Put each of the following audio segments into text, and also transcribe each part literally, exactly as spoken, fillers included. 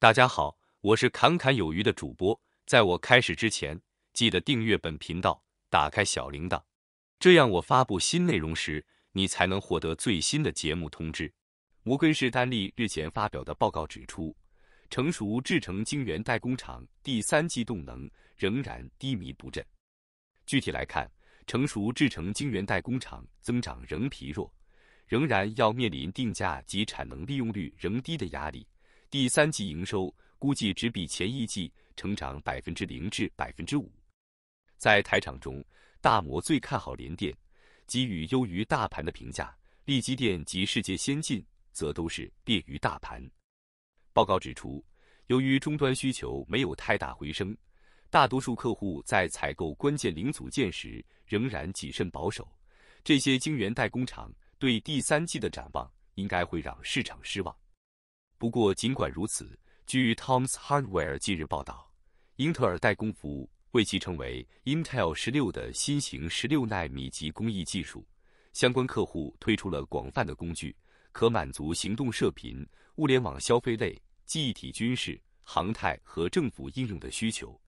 大家好，我是侃侃有余的主播。在我开始之前，记得订阅本频道，打开小铃铛，这样我发布新内容时，你才能获得最新的节目通知。摩根士丹利日前发表的报告指出，成熟制程晶圆代工厂第三季动能仍然低迷不振。具体来看，成熟制程晶圆代工厂增长仍疲弱，仍然要面临定价及产能利用率仍低的压力。 第三季营收估计只比前一季成长 百分之零 至 百分之五。在台场中，大摩最看好联电，给予优于大盘的评价；力积电及世界先进则都是劣于大盘。报告指出，由于终端需求没有太大回升，大多数客户在采购关键零组件时仍然谨慎保守。这些晶圆代工厂对第三季的展望应该会让市场失望。 不过，尽管如此，据 Tom's Hardware 近日报道，英特尔代工服务为其成为 Intel 十六的新型十六纳米级工艺技术，相关客户推出了广泛的工具，可满足行动射频、物联网消费类、记忆体军事、航太和政府应用的需求。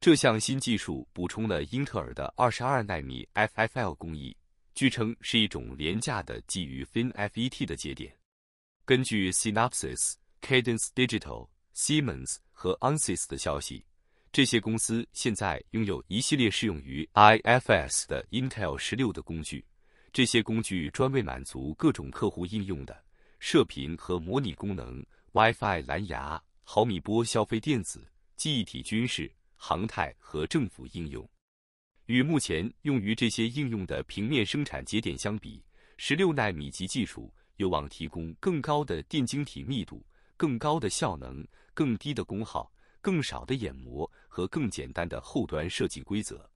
这项新技术补充了英特尔的二十二纳米 F F L 工艺，据称是一种廉价的基于 F I N F E T 的节点。 根据 Synopsys、Cadence Digital、Siemens 和 Ansys 的消息，这些公司现在拥有一系列适用于 I F S 的 Intel 十六的工具。这些工具专为满足各种客户应用的射频和模拟功能、Wi-Fi 蓝牙、毫米波消费电子、记忆体军事、航太和政府应用。与目前用于这些应用的平面生产节点相比， 十六纳米级技术 有望提供更高的电晶体密度、更高的效能、更低的功耗、更少的研磨和更简单的后端设计规则。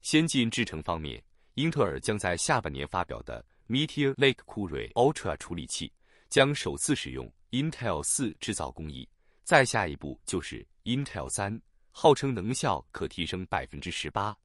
先进制程方面，英特尔将在下半年发表的 Meteor Lake C R I Ultra 处理器将首次使用 Intel 四制造工艺，再下一步就是 Intel 三，号称能效可提升 百分之十八。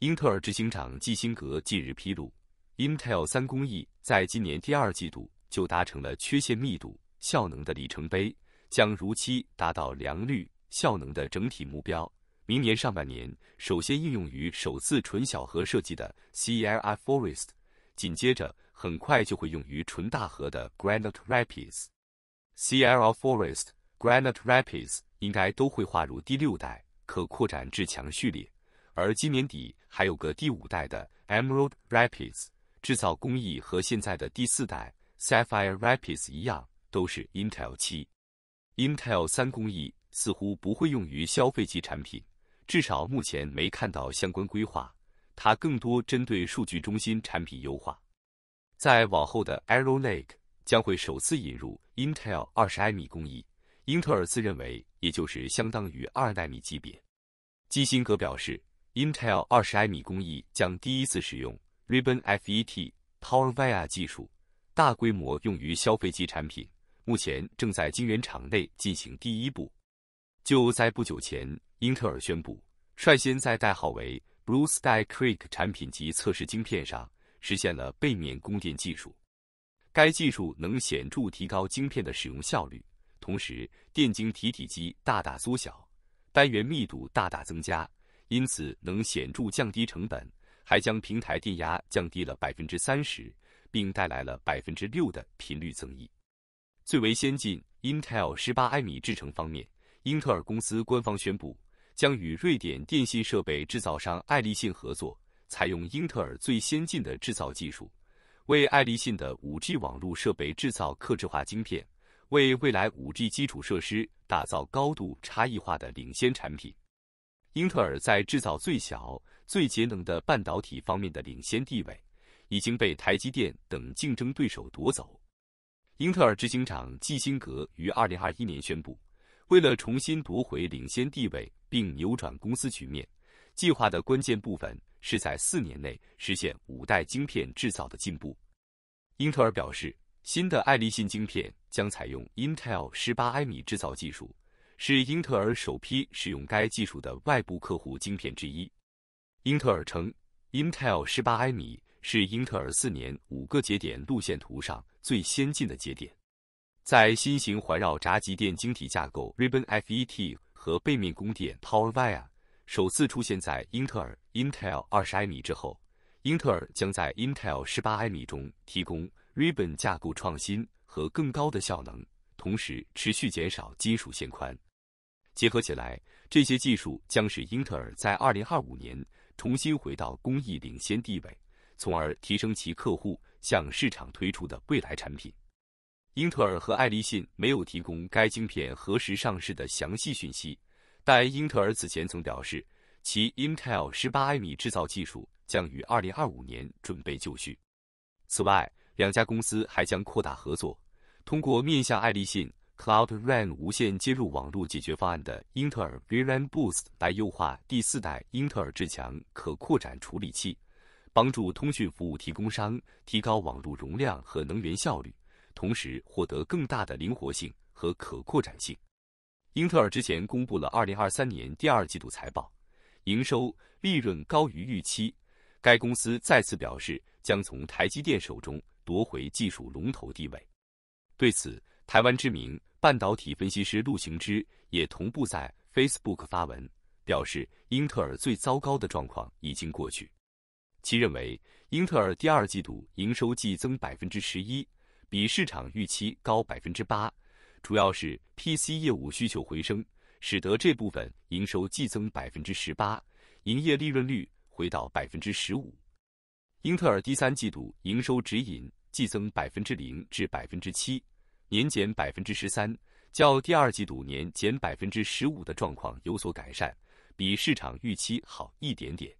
英特尔执行长基辛格近日披露， Intel 三工艺在今年第二季度就达成了缺陷密度、效能的里程碑，将如期达到良率、效能的整体目标。明年上半年，首先应用于首次纯小核设计的 C R I Forest， 紧接着很快就会用于纯大核的 Granite Rapids。C R I Forest、Granite Rapids 应该都会划入第六代可扩展至强序列，而今年底还有个第五代的 Emerald Rapids。 制造工艺和现在的第四代 Sapphire Rapids 一样，都是 Intel 七。Intel 三工艺似乎不会用于消费级产品，至少目前没看到相关规划。它更多针对数据中心产品优化。在往后的 Arrow Lake 将会首次引入 Intel 二十纳米工艺，英特尔自认为也就是相当于二纳米级别。基辛格表示 ，Intel 二十纳米工艺将第一次使用 Ribbon F E T、PowerVia 技术大规模用于消费级产品，目前正在晶圆厂内进行第一步。就在不久前，英特尔宣布率先在代号为 Blue Sky Creek 产品级测试晶片上实现了背面供电技术。该技术能显著提高晶片的使用效率，同时电晶体体积大大缩小，单元密度大大增加，因此能显著降低成本。 还将平台电压降低了 百分之三十， 并带来了 百分之六 的频率增益。最为先进 Intel 十八纳米制程方面，英特尔公司官方宣布，将与瑞典电信设备制造商爱立信合作，采用英特尔最先进的制造技术，为爱立信的 五G 网络设备制造客制化晶片，为未来 五G 基础设施打造高度差异化的领先产品。英特尔在制造最小、 最节能的半导体方面的领先地位，已经被台积电等竞争对手夺走。英特尔执行长基辛格于二零二一年宣布，为了重新夺回领先地位并扭转公司局面，计划的关键部分是在四年内实现五代晶片制造的进步。英特尔表示，新的爱立信晶片将采用 Intel 十八纳米制造技术，是英特尔首批使用该技术的外部客户晶片之一。 英特尔称 ，Intel 十八纳米是英特尔四年五个节点路线图上最先进的节点。在新型环绕闸极电晶体架构 Ribbon F E T 和背面供电 PowerVia 首次出现在英特尔 Intel 二十艾米 之后，英特尔将在 Intel 十八艾米 中提供 Ribbon 架构创新和更高的效能，同时持续减少金属线宽。结合起来，这些技术将使英特尔在二零二五年重新回到工艺领先地位，从而提升其客户向市场推出的未来产品。英特尔和爱立信没有提供该晶片何时上市的详细讯息，但英特尔此前曾表示，其 Intel 十八艾米 制造技术将于二零二五年准备就绪。此外，两家公司还将扩大合作，通过面向爱立信 Cloud R A N 无线接入网络解决方案的英特尔 V R A N Boost 来优化第四代英特尔至强可扩展处理器，帮助通讯服务提供商提高网络容量和能源效率，同时获得更大的灵活性和可扩展性。英特尔之前公布了二零二三年第二季度财报，营收、利润高于预期。该公司再次表示将从台积电手中夺回技术龙头地位。对此，台湾知名半导体分析师陆行之也同步在 Facebook 发文，表示英特尔最糟糕的状况已经过去。其认为，英特尔第二季度营收季增 百分之十一，比市场预期高 百分之八， 主要是 P C 业务需求回升，使得这部分营收季增 百分之十八， 营业利润率回到 百分之十五。 英特尔第三季度营收指引季增 百分之零 至 百分之七， 年减 百分之十三， 较第二季度年减 百分之十五 的状况有所改善，比市场预期好一点点。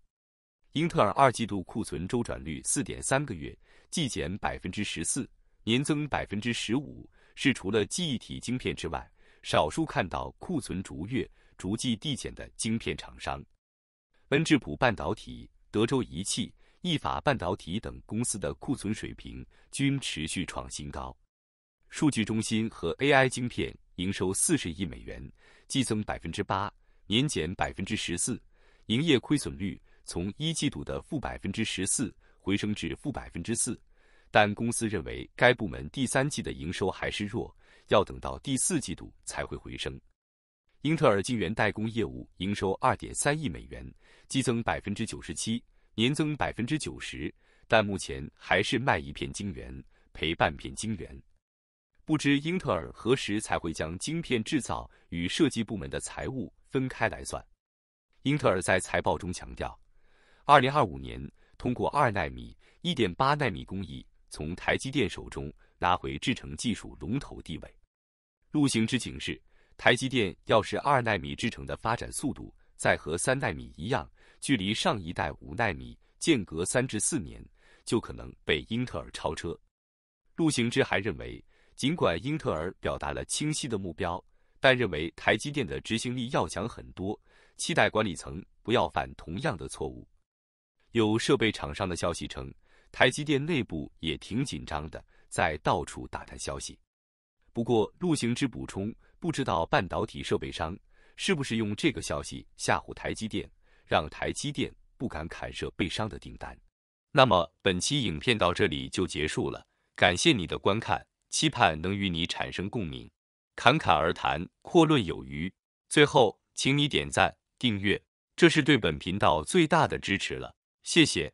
英特尔二季度库存周转率 四点三个月，季减 百分之十四，年增 百分之十五， 是除了记忆体晶片之外少数看到库存逐月逐季递减的晶片厂商。恩智浦半导体、德州仪器、意法半导体等公司的库存水平均持续创新高。数据中心和 A I 晶片营收四十亿美元，季增 百分之八， 年减 百分之十四， 营业亏损率从一季度的负 百分之十四 回升至负 百分之四，但公司认为该部门第三季的营收还是弱，要等到第四季度才会回升。英特尔晶圆代工业务营收 二点三亿美元，季增 百分之九十七， 年增 百分之九十， 但目前还是卖一片晶圆赔半片晶圆。不知英特尔何时才会将晶片制造与设计部门的财务分开来算。英特尔在财报中强调，二零二五年通过二纳米、一点八纳米工艺从台积电手中拿回制程技术龙头地位。陆行之警示，台积电要是二纳米制程的发展速度再和三纳米一样，距离上一代五纳米间隔三至四年，就可能被英特尔超车。陆行之还认为，尽管英特尔表达了清晰的目标，但认为台积电的执行力要强很多，期待管理层不要犯同样的错误。有设备厂商的消息称，台积电内部也挺紧张的，在到处打探消息。不过陆行之补充，不知道半导体设备商是不是用这个消息吓唬台积电，让台积电不敢砍设备商的订单。那么本期影片到这里就结束了，感谢你的观看，期盼能与你产生共鸣。侃侃而谈，阔论有余。最后请你点赞、订阅，这是对本频道最大的支持了，谢谢。